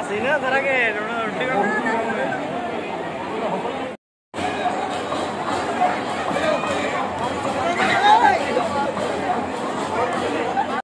Así, ¿no? ¿Será que no?